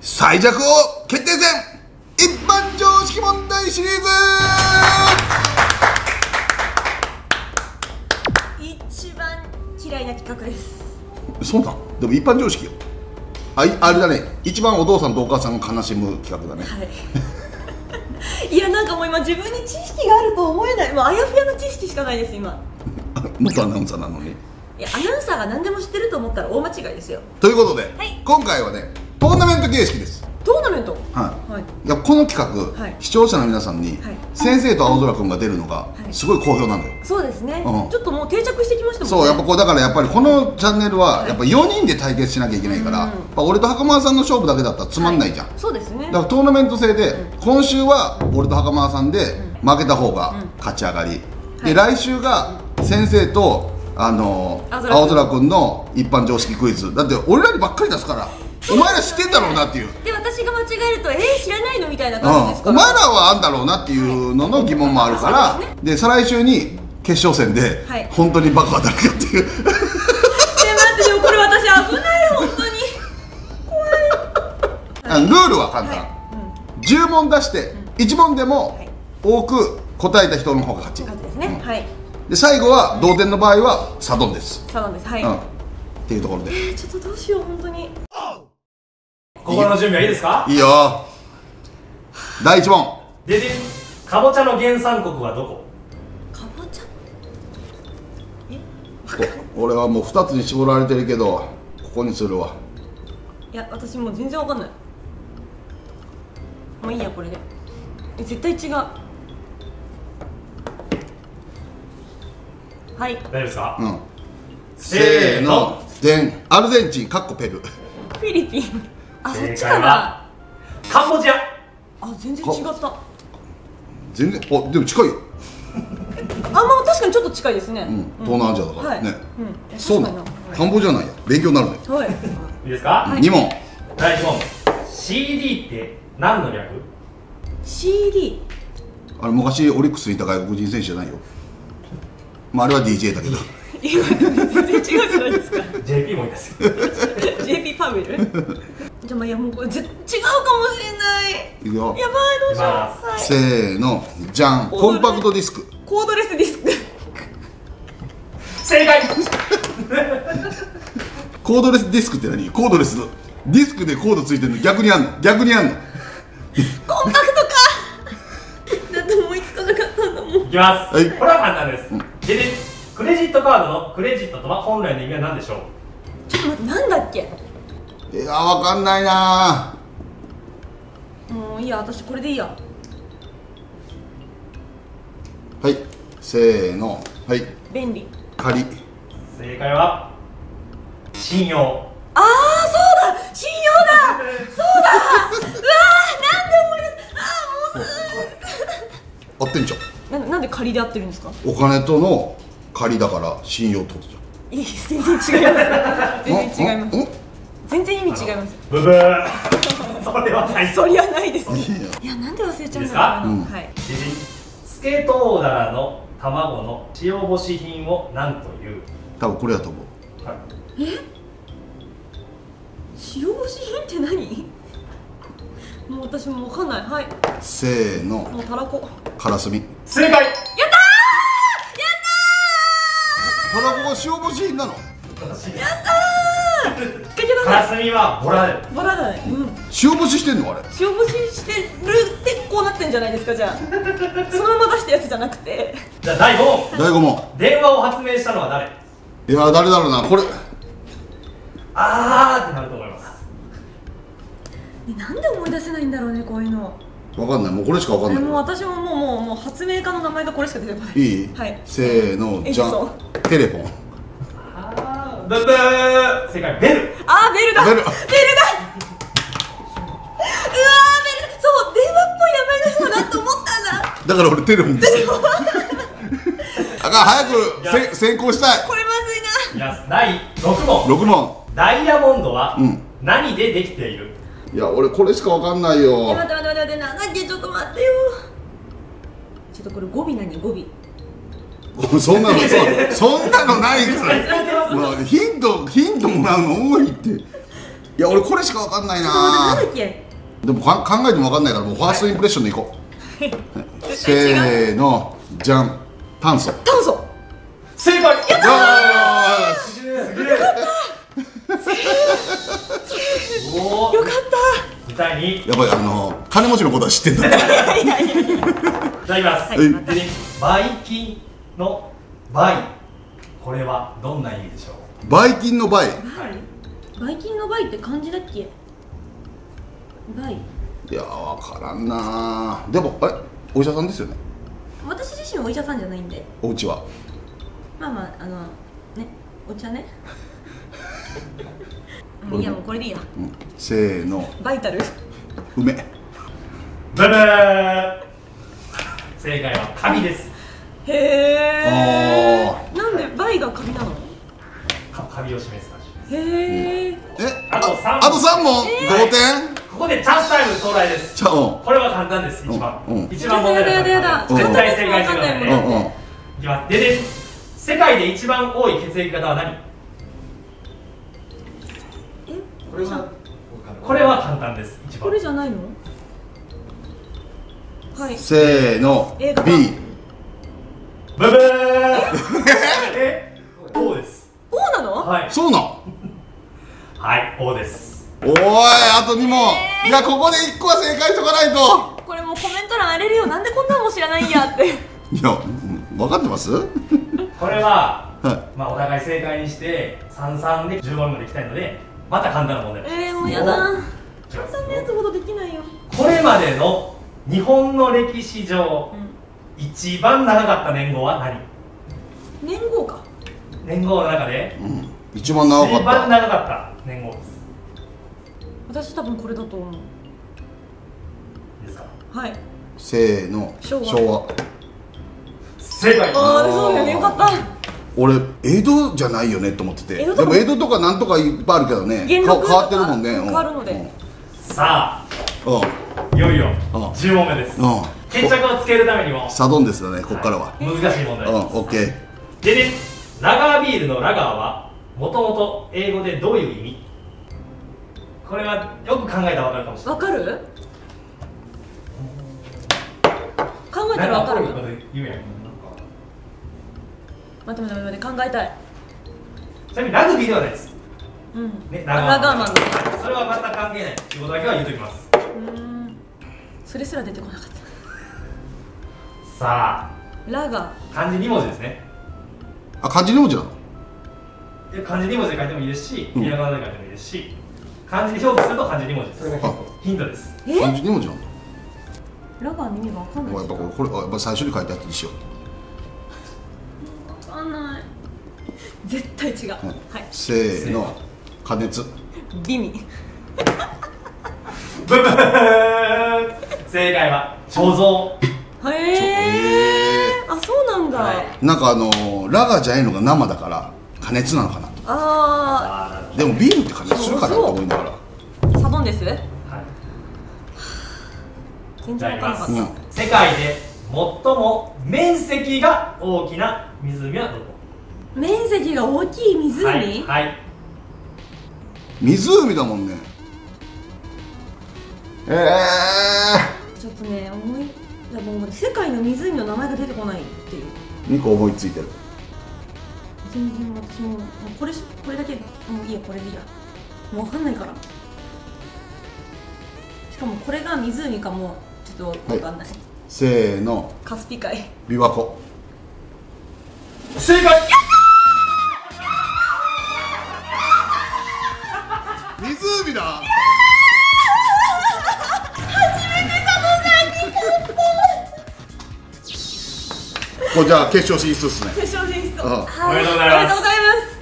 最弱王決定戦一般常識問題シリーズ一番嫌いな企画です。そうだ、でも一般常識よ。あれだね、一番お父さんとお母さんが悲しむ企画だね、はい、いやなんかもう今自分に知識があると思えない、もうあやふやの知識しかないです今元アナウンサーなのに。いや、アナウンサーが何でも知ってると思ったら大間違いですよ。ということで、はい、今回はねトーナメント形式です。トーナメント、はい、この企画、はい、視聴者の皆さんに、はい、先生と青空君が出るのがすごい好評なんだよ、はい、そうですね、うん、ちょっともう定着してきましたもんね。そう、やっぱこうだからやっぱりこのチャンネルはやっぱ4人で対決しなきゃいけないから、はい、やっぱ俺と袴田さんの勝負だけだったらつまんないじゃん、はい、そうですね。だからトーナメント制で、うん、今週は俺と袴田さんで負けた方が勝ち上がり、うん、で、はい、来週が先生と青空君の一般常識クイズだって俺らにばっかり出すからお前ら知ってんだろうなっていうで、私が間違えると知らないのみたいな感じですから、うん、お前らはあんだろうなっていうのの疑問もあるから、はい、そうですね。で、再来週に決勝戦で、はい、本当にバカ当たるかっていう待って、でもこれ私危ない本当に怖い。ルールは簡単、はい、10問出して、うん、1問でも多く答えた人の方が勝ちですね。はい、で、最後は同点の場合はサドンです。サドンです、はい、うん、っていうところでちょっとどうしよう本当に。心の準備はいいですか？いいよ。第1問。ででん。かぼちゃの原産国はどこ？かぼちゃ？俺はもう2つに絞られてるけど、ここにするわ。いや、私もう全然わかんない。もういいや、これで。絶対違う。はい。大丈夫ですか？うん。せーの。でん。アルゼンチン、かっこペル。フィリピン。正解はカンボジア。あ、全然違った。全然、あ、でも近いよ。あ、まあ確かにちょっと近いですね。東南アジアだからね。そうなの。カンボジアなんや。勉強になるね。はい。いいですか？2問。第1問。CD って何の略？ CD。あれ昔オリックスにいた外国人選手じゃないよ。まああれは DJ だけど。今全然違うじゃないですか。JP もいます。JP パベル。じゃあ、まあ、いやもうこれ違うかもしれない。いくよ。やばい、どうしよう、はい、せーの、じゃん。コンパクトディスク。コードレスディスク正解コードレスディスクって何？コードレスディスクでコードついてるの逆にあんの？逆にあんのコンパクトかだって思いつかなかったんだもん。いきます、はい、これは簡単です、うん、ででクレジットカードのクレジットとは本来の意味は何でしょう？ちょっと待って、なんだっけ。いや、わかんないな。もういいや、私これでいいや。はい、せーの、はい。便利。借り。正解は信用。ああ、そうだ、信用だ。そうだ。うわー、なんで俺、ああ、もう。合ってんじゃん。なんで借りで合ってるんですか？お金との借りだから、信用取るじゃん。いい、全然違います。全然違います。全然意味違います。ブブー。それはない。そりゃないです。いや、なんで忘れちゃうんだろうな。はい。スケトウダラの卵の塩干し品をなんという。多分これだと思う。はい。え？塩干し品って何？もう私もわかんない。はい。せーの。もうタラコ。カラスミ。正解。やったー！やったー！タラコが塩干し品なの？やったー！カラスミはボラだよ。ボラだね。塩干ししてんのあれ。塩干ししてるってこうなってんじゃないですか。じゃあそのまま出したやつじゃなくて。じゃあ第5問。第5問。電話を発明したのは誰？いや、誰だろうなこれ。あーってなると思います。なんで思い出せないんだろうね、こういうの。わかんない、もうこれしかわかんない。もう私ももう発明家の名前がこれしか出てこない。いい？はい、せーの、じゃん。テレフォン。だだー、正解、ベル。あー、ベルだ、ベルだ。うわー、ベル。そう、電話っぽい名前の人だと思ったんだ。だから俺テレフォンです。あかん、早く先行したい。これまずいな。いや、第6問。6問。ダイヤモンドは何でできている？いや、俺これしかわかんないよ。待って待って待って、なんだっけ、ちょっと待ってよ。ちょっとこれ語尾何？語尾。そんなのないから、まあ、ヒントもらうの多いって。いや俺これしか分かんないな。でも考えても分かんないから、もうファーストインプレッションでいこう、はい、せーのじゃん。炭素正解。やったー。すげえよかった。第2。やっぱり金持ちのことは知ってんだ。いただきます。ばい菌のばい、これはどんな意味でしょう。ばい菌のばい。ばい菌のばいって漢字だっけ。ばい。いやわからんな。でもお医者さんですよね。私自身お医者さんじゃないんで。お家は。まあまあね、お茶ね。いやもうこれでいいや。せーの。バイタル。梅。ブブー。正解は紙です。へえ。なんでバイが紙なの？紙を示す感じです。へえ。あと三問。同点。ここでチャンスタイム到来です。これは簡単です。一番問題です。絶対正解してくださいね。いきます。でです。世界で一番多い血液型は何？これは簡単です。これじゃないの？はい。せーの。B。ブブー。O です。O なの？はい。そうなの？はい、O です。おーい、あと2問。いやここで1個は正解しとかないと。これもうコメント欄荒れるよ。なんでこんなのも知らないんやって。いや、分かってます？これは、まあお互い正解にして33で15問までいきたいので、また簡単な問題です。もうやだ。簡単なやつほどできないよ。これまでの日本の歴史上、一番長かった年号は何？年号か。年号の中で、一番長かった年号です。私多分これだと思う。ですか？はい。せーの。昭和。正解。ああ、そうだよね、よかった。俺、江戸じゃないよねと思ってて、でも江戸とかなんとかいっぱいあるけどね、変わってるもんね。変わるので。さあ、いよいよ10問目です。決着をつけるためにも。サドンですよね、ここからは。難しい問題です。オッケー。でね、ラガービールのラガーは、もともと英語でどういう意味？これはよく考えたらわかるかもしれない。わかる？考えたらわかる。言うやん。待って考えたい。ちなみにラグビーではないです。ね、ラガーマン。それはまた関係ない。仕事だけは言うときます。それすら出てこなかった。さあ。ラガー。漢字2文字ですね。あ、漢字2文字なの？漢字2文字で書いてもいいですし、ひらがなで書いてもいいですし、漢字で表記すると漢字2文字です。ヒントです。漢字2文字なの？ラガーの意味がわかんない。やっぱこれやっぱ最初に書いたやつにしよう。絶対違う。せーの、加熱。美味。ブブー。正解は貯蔵。へー。あ、そうなんだ。なんかラガーじゃないのが生だから加熱なのかな。ああ。でもビールって加熱するかなと思いながら。サドンです。はい。全然わかんなかった。世界で最も面積が大きな湖はどこ？面積が大きい湖？はい。湖だもんね。ちょっとね、世界の湖の名前が出てこないっていう。2個思いついてる。全然私もこれだけもういいや、これでいいや。もう分かんないから。しかもこれが湖かもちょっと分かんない。せーの。カスピ海。琵琶湖。正解。湖だ。初めて佐野さんに勝った。これじゃあ決勝進出ですね。決勝進出。おめでとうございます。おめでとうございま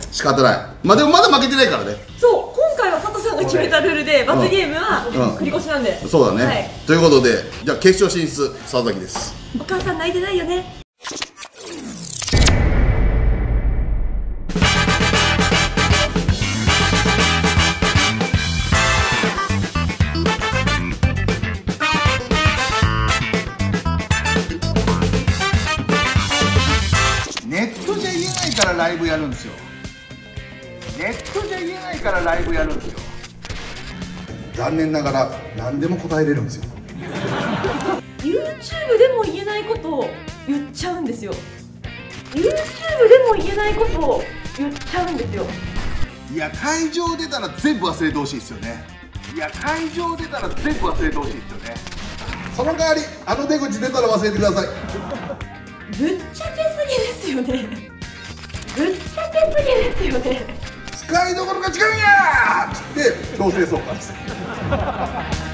す。仕方ない。まあでもまだ負けてないからね。そう、今回は佐藤さんが決めたルールで罰ゲームは繰り越しなんで。そうだね。ということで、じゃあ決勝進出佐々木です。お母さん泣いてないよね。ライブやるんですよ。ネットじゃ言えないからライブやるんですよ。残念ながら何でも答えれるんですよ。 YouTube でも言えないことを言っちゃうんですよ。 YouTube でも言えないことを言っちゃうんですよ。いや会場出たら全部忘れてほしいですよね。いや会場出たら全部忘れてほしいですよね。その代わりあの出口出たら忘れてください。ぶっちゃけすぎですよね。ぶっちゃけすぎですよね。使いどころが違うんやーって強制送還です。